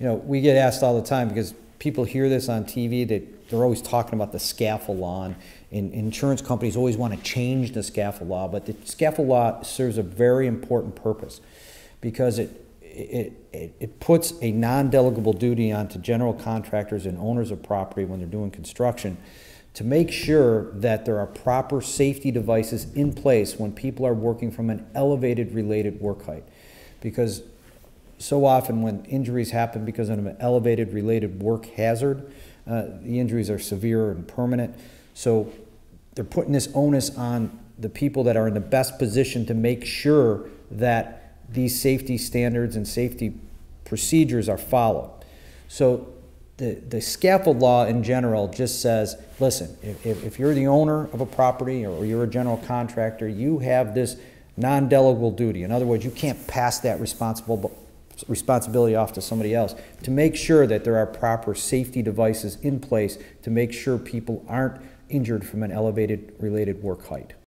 You know, we get asked all the time because people hear this on TV, that they're always talking about the scaffold law, and insurance companies always want to change the scaffold law, but the scaffold law serves a very important purpose because it puts a non-delegable duty onto general contractors and owners of property when they're doing construction to make sure that there are proper safety devices in place when people are working from an elevated related work height. Because so often when injuries happen because of an elevated related work hazard, the injuries are severe and permanent. So they're putting this onus on the people that are in the best position to make sure that these safety standards and safety procedures are followed. So the scaffold law in general just says, listen, if you're the owner of a property or you're a general contractor, you have this non-delegable duty. In other words, you can't pass that responsibility off to somebody else to make sure that there are proper safety devices in place to make sure people aren't injured from an elevated related work height.